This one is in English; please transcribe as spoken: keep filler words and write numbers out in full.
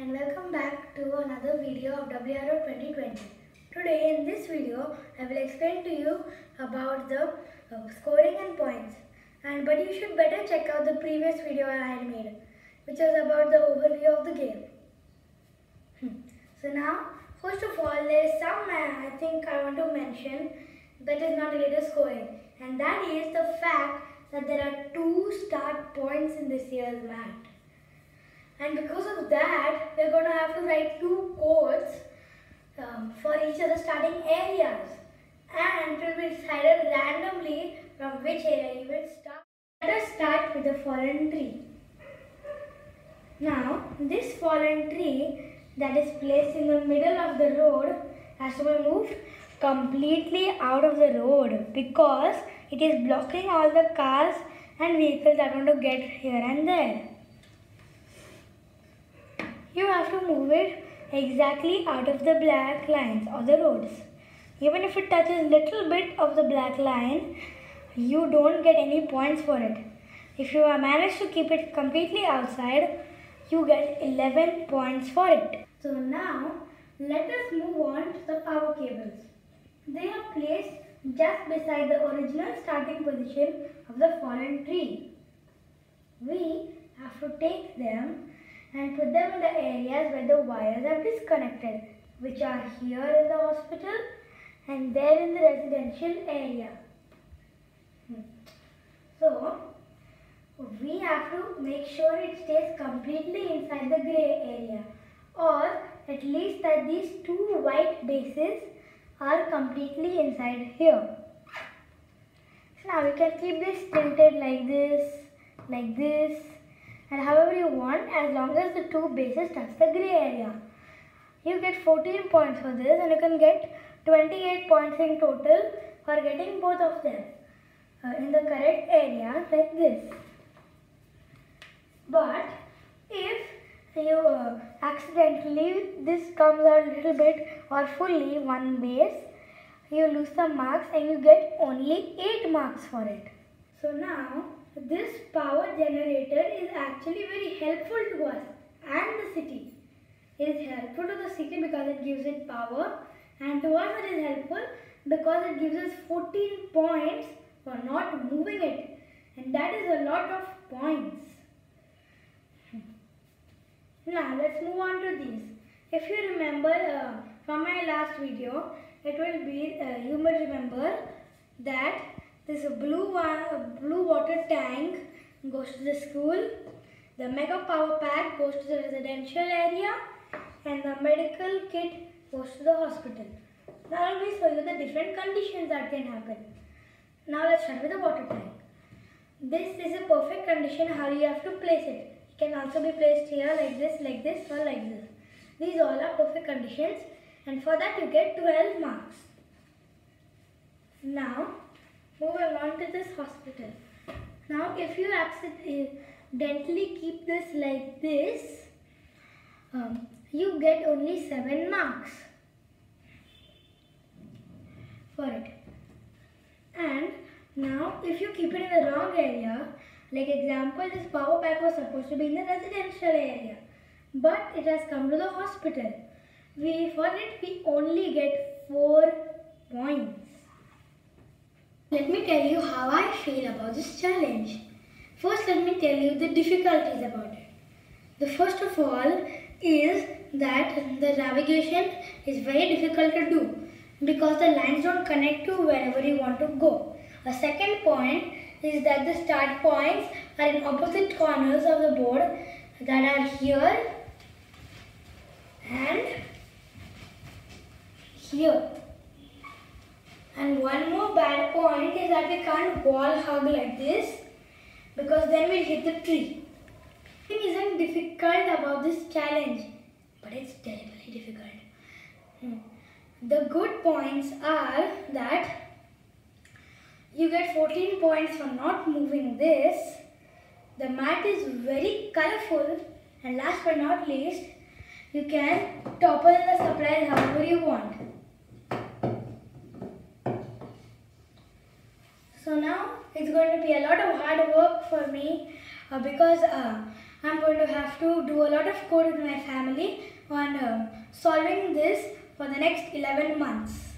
and welcome back to another video of W R O twenty twenty. Today in this video I will explain to you about the uh, scoring and points, and but you should better check out the previous video I made, which was about the overview of the game. Hmm. So now first of all, there is some uh, I think I want to mention that is not related to scoring, and that is the fact that there are two start points in this year's mat. And because of that, we are going to have to write two codes um, for each of the starting areas, and it will be decided randomly from which area you will start. Let us start with the fallen tree. Now, this fallen tree that is placed in the middle of the road has to be moved completely out of the road because it is blocking all the cars and vehicles that want to get here and there. You have to move it exactly out of the black lines or the roads. Even if it touches little bit of the black line, you don't get any points for it. If you manage to keep it completely outside, you get eleven points for it. So now let us move on to the power cables. They are placed just beside the original starting position of the fallen tree. We have to take them and put them in the areas where the wires are disconnected, which are here in the hospital and there in the residential area. So, we have to make sure it stays completely inside the grey area, or at least that these two white bases are completely inside here. So now you can keep this tilted like this, like this, and however you want, as long as the two bases touch the grey area. You get fourteen points for this, and you can get twenty-eight points in total for getting both of them uh, in the correct area like this. But if you uh, accidentally this comes out a little bit or fully one base, you lose some marks and you get only eight marks for it. So now this power generator is actually very helpful to us and the city. It is helpful to the city because it gives it power, and to us it is helpful because it gives us fourteen points for not moving it, and that is a lot of points. Now let's move on to these. If you remember uh, from my last video, it will be uh, you must remember that this blue one, uh, blue water tank goes to the school, the mega power pack goes to the residential area, and the medical kit goes to the hospital. Now I'll show you the different conditions that can happen. Now let's start with the water tank. This is a perfect condition how you have to place it. Can also be placed here like this, like this, or like this. These all are perfect conditions, and for that you get twelve marks. Now moving on to this hospital. Now if you accidentally keep this like this, um, you get only seven marks for it. And now if you keep it in the wrong area, like example, this power pack was supposed to be in the residential area, but it has come to the hospital. We, for it, we only get four points. Let me tell you how I feel about this challenge. First, let me tell you the difficulties about it. The first of all is that the navigation is very difficult to do because the lines don't connect to wherever you want to go. A second point is that the start points are in opposite corners of the board that are here and here. And one more bad point is that we can't wall hug like this because then we'll hit the tree. It isn't difficult about this challenge, but it's terribly difficult. Hmm. The good points are that you get fourteen points for not moving this. The mat is very colorful, and last but not least, you can topple the supplies however you want. So now it's going to be a lot of hard work for me uh, because uh, I'm going to have to do a lot of code with my family on uh, solving this for the next eleven months.